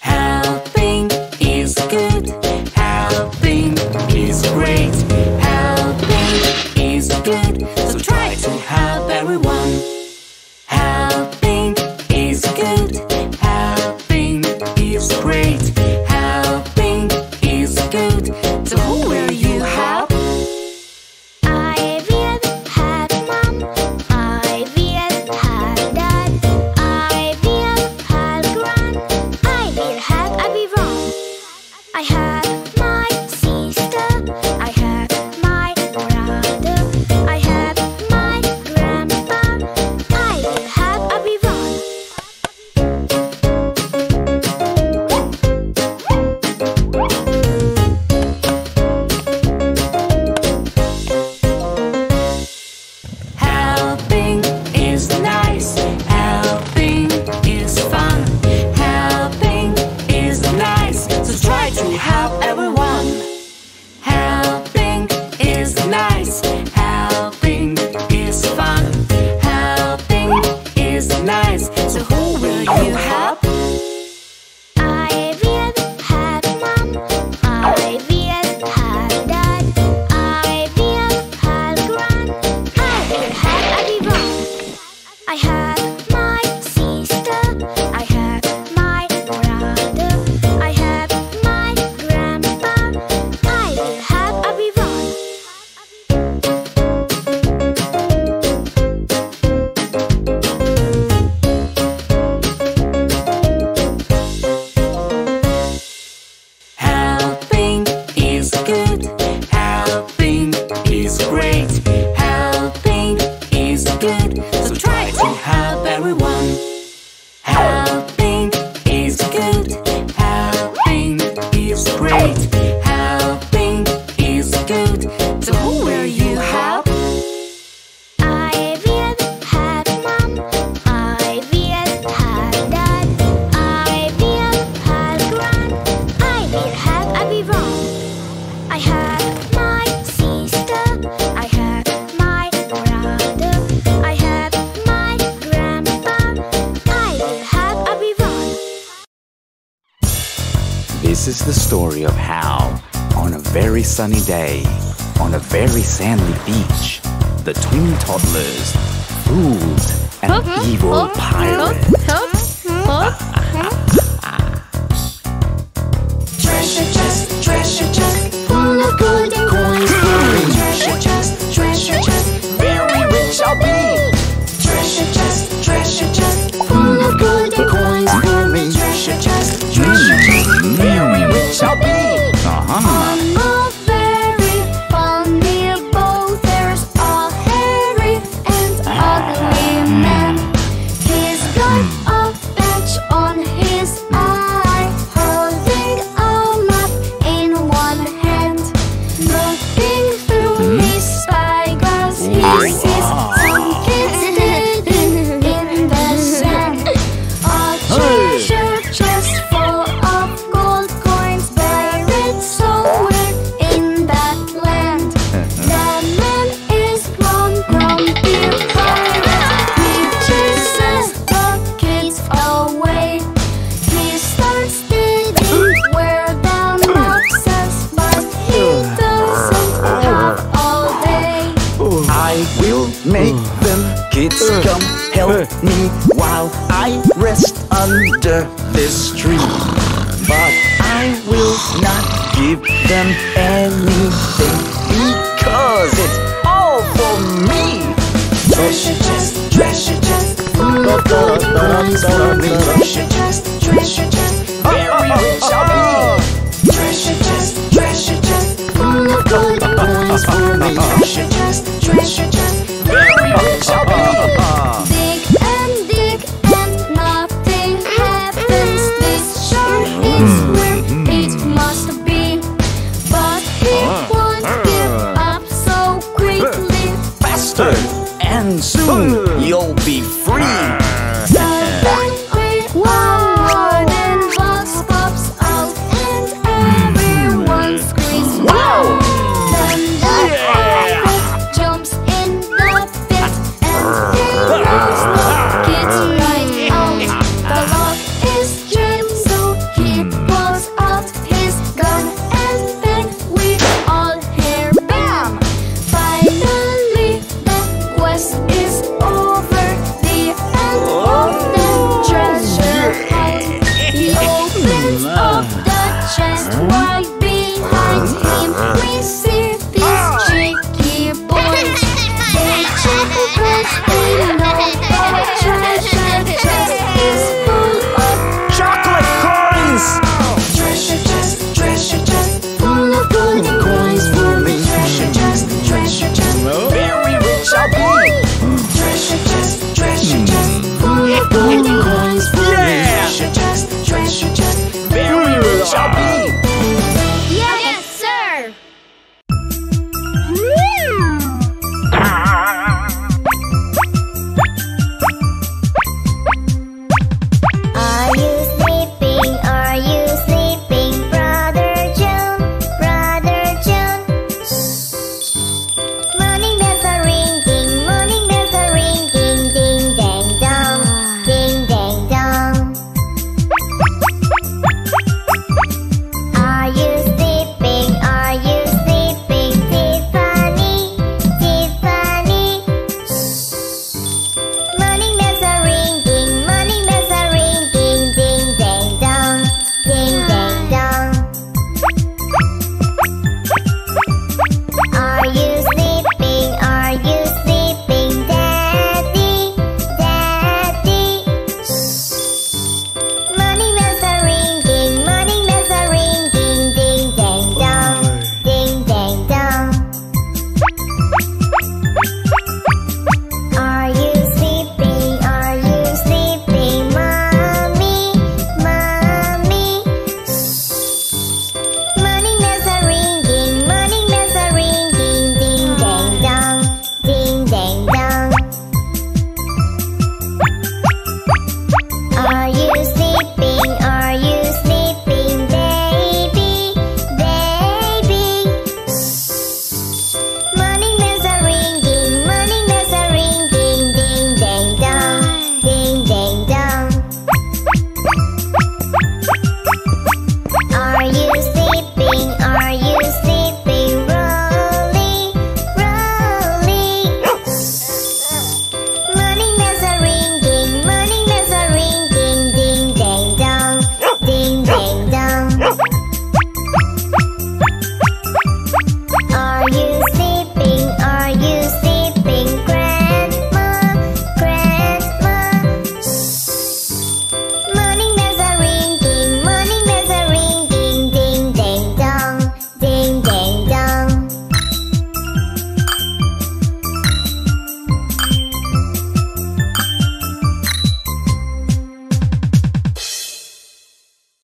Helping is good, so try to help. This is the story of how, on a very sunny day, on a very sandy beach, the twin toddlers fooled an evil pirate. Treasure chest, full of golden coins. Treasure chest, very rich I'll be. Treasure chest, full of golden coins. Treasure chest, very rich I'll be. On a very funny boat, there's a hairy and ugly man. He's got a patch on his eye, holding a map in one hand. Looking through his spyglass, he sees some kids living in the sand. A treasure chest full of gold coins, buried so come help me while I rest under this tree. But I will not give them anything because it's all for me. Treasure chest, full of gold coins for me. Treasure chest, very rich I'll be. Treasure chest, full of gold coins for me. Treasure chest, very rich I'll be. And soon you'll be free. So one great warning box pops out and everyone screams wow! The last jumps in the pit and heroes knock it right out. The lock is jammed so he pulls out his gun and then we all hear BAM! Is over the end of the treasure hunt. He opens up the chest.